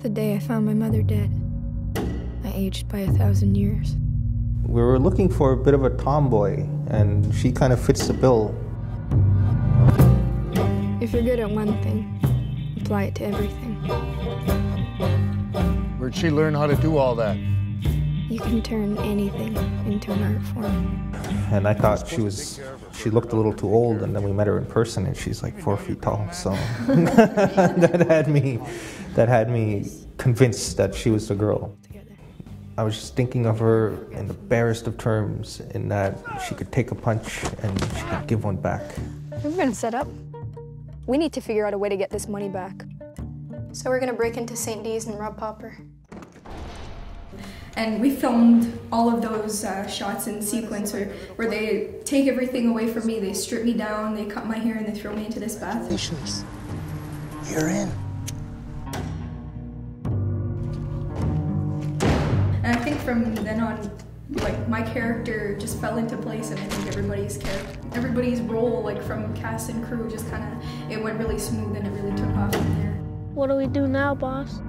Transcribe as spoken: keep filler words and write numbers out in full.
The day I found my mother dead, I aged by a thousand years. We were looking for a bit of a tomboy, and she kind of fits the bill. If you're good at one thing, apply it to everything. Where'd she learn how to do all that? You can turn anything into an art form. And I thought she was, she looked a little too old, and then we met her in person, and she's like four feet tall, so that had me, that had me convinced that she was the girl. I was just thinking of her in the barest of terms, in that she could take a punch and she could give one back. We're gonna set up. We need to figure out a way to get this money back. So we're gonna break into Saint D's and rob Popper. And we filmed all of those uh, shots in sequence where, where they take everything away from me, they strip me down, they cut my hair, and they throw me into this bath. You're in. And I think from then on, like, my character just fell into place, and I think everybody's character, everybody's role, like from cast and crew, just kind of, it went really smooth and it really took off from there. What do we do now, boss?